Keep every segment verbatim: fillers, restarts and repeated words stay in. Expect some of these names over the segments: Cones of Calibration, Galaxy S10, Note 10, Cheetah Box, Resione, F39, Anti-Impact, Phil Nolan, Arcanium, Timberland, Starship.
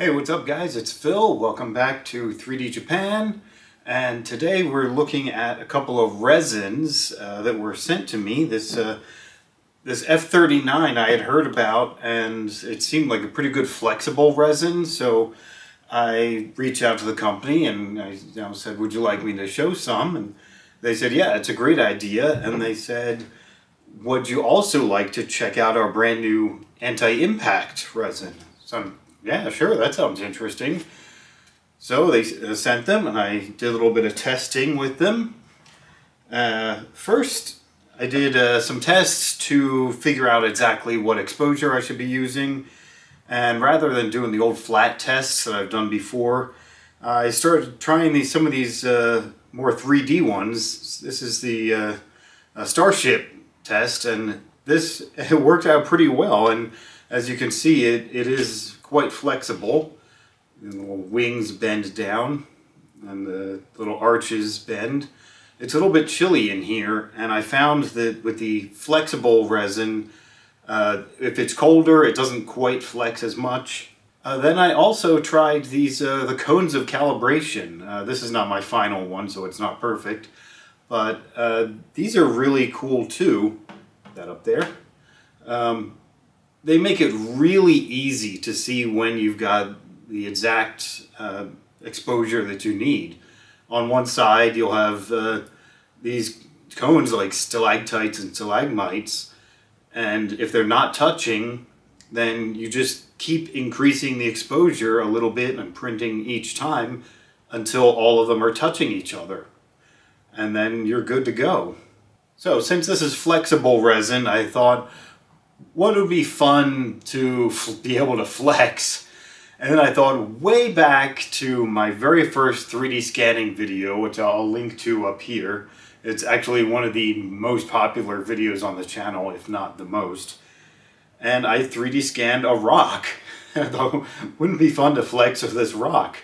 Hey, what's up guys? It's Phil. Welcome back to three D Japan. And today we're looking at a couple of resins uh, that were sent to me. This uh, this F thirty-nine I had heard about, and it seemed like a pretty good flexible resin. So I reached out to the company and I you know, said, would you like me to show some? And they said, yeah, it's a great idea. And they said, would you also like to check out our brand new anti-impact resin? So I'm yeah, sure, that sounds interesting. So they uh, sent them, and I did a little bit of testing with them. Uh, first, I did uh, some tests to figure out exactly what exposure I should be using. And rather than doing the old flat tests that I've done before, uh, I started trying these some of these uh, more three D ones. This is the uh, uh, Starship test, and this it worked out pretty well. And as you can see, it, it is quite flexible. The little wings bend down and the little arches bend. It's a little bit chilly in here, and I found that with the flexible resin, uh, if it's colder, it doesn't quite flex as much. Uh, then I also tried these uh, the cones of calibration. Uh, this is not my final one, so it's not perfect, but uh, these are really cool too. Put that up there. Um, They make it really easy to see when you've got the exact uh, exposure that you need. On one side, you'll have uh, these cones like stalactites and stalagmites, and if they're not touching, then you just keep increasing the exposure a little bit and printing each time until all of them are touching each other. And then you're good to go. So since this is flexible resin, I thought, what would be fun to be able to flex? And then I thought way back to my very first three D scanning video, which I'll link to up here. It's actually one of the most popular videos on the channel, if not the most. And I three D scanned a rock. I thought, wouldn't it be fun to flex with this rock?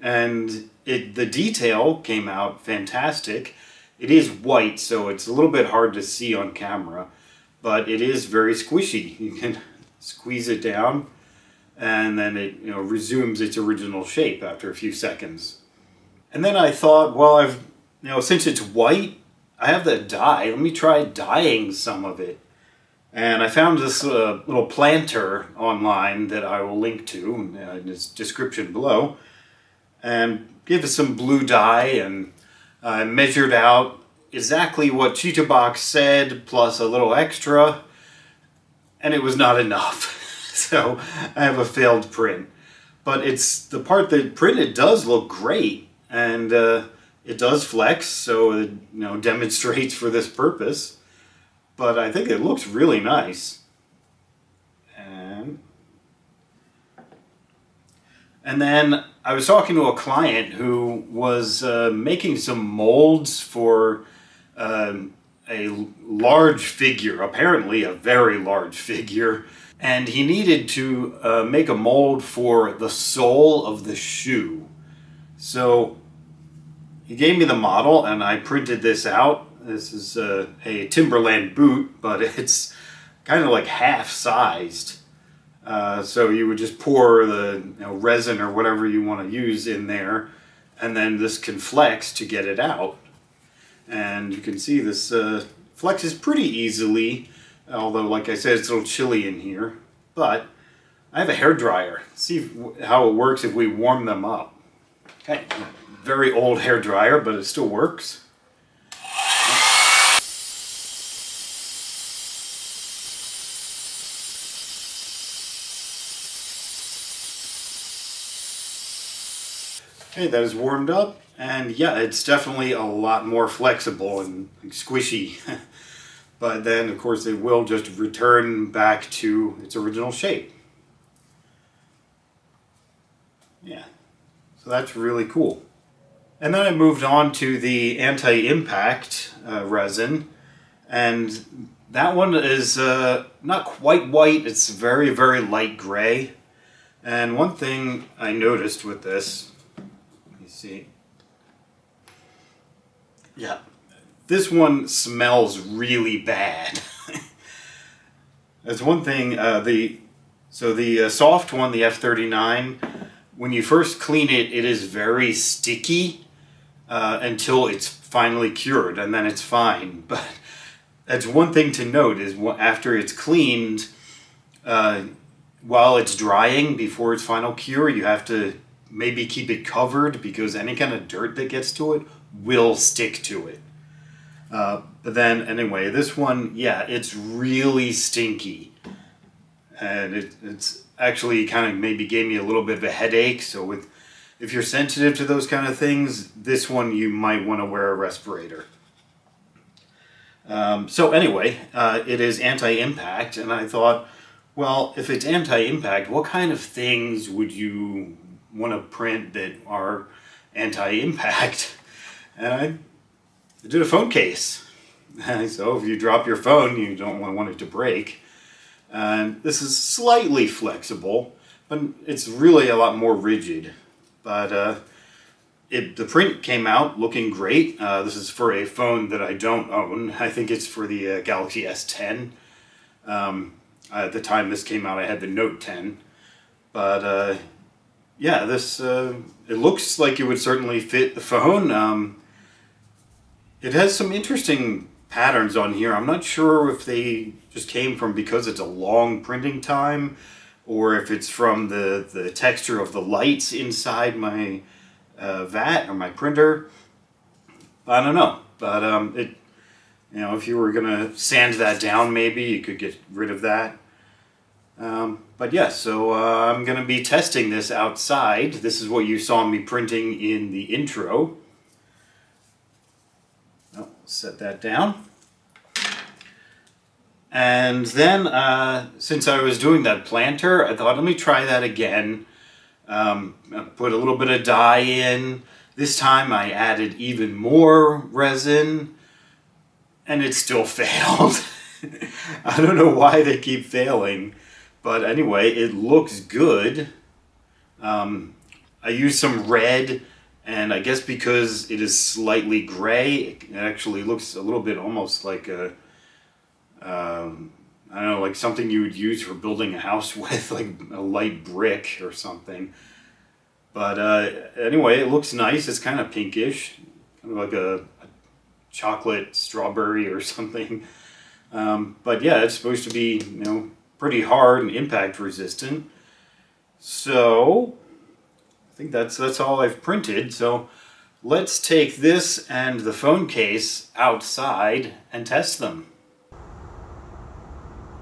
And it, the detail came out fantastic. It is white, so it's a little bit hard to see on camera. But it is very squishy. You can squeeze it down, and then it you know, resumes its original shape after a few seconds. And then I thought, well, I've you know since it's white, I have that dye. Let me try dyeing some of it. And I found this uh, little planter online that I will link to in the description below, and give it some blue dye, and I uh, measured out exactly what Cheetah Box said, plus a little extra, and it was not enough. So I have a failed print. But it's the part that printed does look great, and uh, it does flex, so it you know demonstrates for this purpose. But I think it looks really nice. And, and then I was talking to a client who was uh, making some molds for Um, a large figure, apparently a very large figure, and he needed to uh, make a mold for the sole of the shoe. So he gave me the model, and I printed this out. This is uh, a Timberland boot, but it's kind of like half-sized. Uh, so you would just pour the you know, resin or whatever you want to use in there, and then this can flex to get it out. And you can see this uh, flexes pretty easily, although like I said, it's a little chilly in here. But I have a hairdryer. See if, how it works if we warm them up. Okay, very old hairdryer, but it still works. Okay, that is warmed up. And yeah, it's definitely a lot more flexible and squishy. But then, of course, it will just return back to its original shape. Yeah, so that's really cool. And then I moved on to the anti-impact uh, resin. And that one is uh, not quite white. It's very, very light gray. And one thing I noticed with this, let me see. Yeah, this one smells really bad. That's one thing, uh, the So the uh, soft one, the F thirty-nine, when you first clean it, it is very sticky uh, until it's finally cured, and then it's fine. But that's one thing to note, is after it's cleaned, uh, while it's drying, before its final cure, you have to maybe keep it covered, because any kind of dirt that gets to it will stick to it. Uh, but then, anyway, this one, yeah, it's really stinky. And it, it's actually kind of maybe gave me a little bit of a headache. So with, if you're sensitive to those kind of things, this one you might want to wear a respirator. Um, so anyway, uh, it is anti-impact. And I thought, well, if it's anti-impact, what kind of things would you want to print that are anti-impact? And I... I did a phone case. So if you drop your phone, you don't want it to break. And this is slightly flexible, but it's really a lot more rigid. But uh, it, the print came out looking great. Uh, this is for a phone that I don't own. I think it's for the uh, Galaxy S ten. Um, at the time this came out, I had the Note ten. But uh, yeah, this uh, it looks like it would certainly fit the phone. Um, It has some interesting patterns on here. I'm not sure if they just came from because it's a long printing time, or if it's from the, the texture of the lights inside my uh, vat or my printer. I don't know, but um, it, you know, if you were gonna sand that down, maybe you could get rid of that. Um, but yeah, so uh, I'm gonna be testing this outside. This is what you saw me printing in the intro. Set that down. And then uh, since I was doing that planter, I thought, let me try that again. Um, I put a little bit of dye in. This time I added even more resin, and it still failed. I don't know why they keep failing, but anyway, it looks good. Um, I used some red. And I guess because it is slightly gray, it actually looks a little bit almost like a, um, I don't know, like something you would use for building a house with, like a light brick or something. But uh, anyway, it looks nice. It's kind of pinkish, kind of like a, a chocolate strawberry or something. Um, but yeah, it's supposed to be, you know, pretty hard and impact resistant. So... I think that's that's all I've printed, so let's take this and the phone case outside and test them.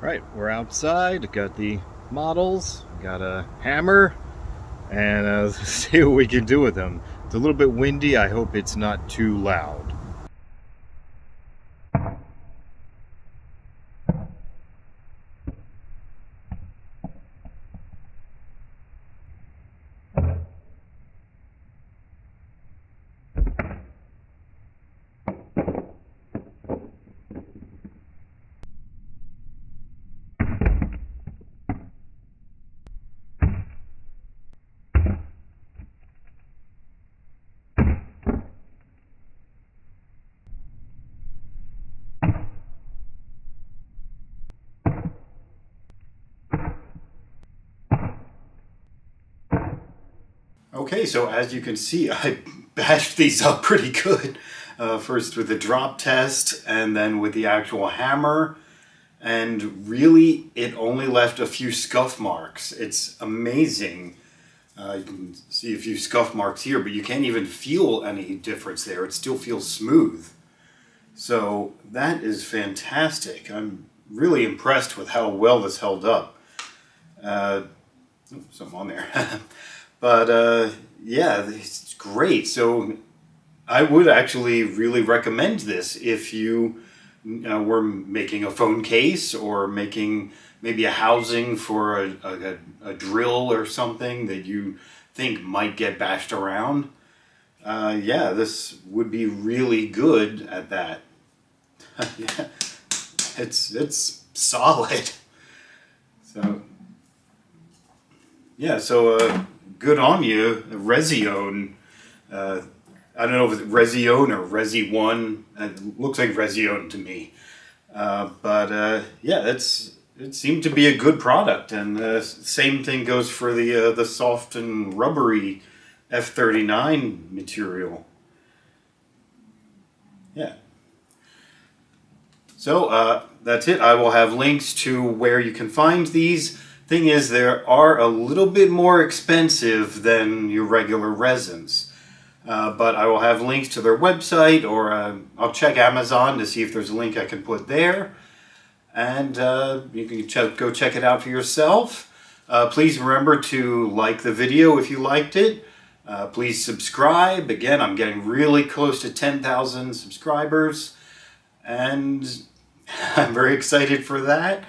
Right, we're outside, got the models, got a hammer, and uh, let's see what we can do with them. It's a little bit windy, I hope it's not too loud. Okay, so as you can see, I bashed these up pretty good. Uh, first with the drop test, and then with the actual hammer. And really, it only left a few scuff marks. It's amazing. Uh, you can see a few scuff marks here, but you can't even feel any difference there. It still feels smooth. So that is fantastic. I'm really impressed with how well this held up. Uh, oh, something on there. But uh, yeah, it's great. So I would actually really recommend this if you uh, were making a phone case, or making maybe a housing for a, a, a drill or something that you think might get bashed around. Uh, yeah, this would be really good at that. Yeah. It's, it's solid. So yeah, so... Uh, Good on you, Resione. Uh, I don't know if it's Resione or Resi one. It looks like Resione to me. Uh, but uh, yeah, that's it seemed to be a good product, and the uh, same thing goes for the uh, the soft and rubbery F thirty-nine material. Yeah. So uh, that's it. I will have links to where you can find these. Thing is, they are a little bit more expensive than your regular resins. Uh, but I will have links to their website, or uh, I'll check Amazon to see if there's a link I can put there. And uh, you can ch go check it out for yourself. Uh, please remember to like the video if you liked it. Uh, please subscribe. Again, I'm getting really close to ten thousand subscribers, and I'm very excited for that.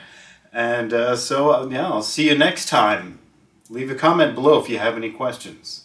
And uh, so, uh, yeah, I'll see you next time. Leave a comment below if you have any questions.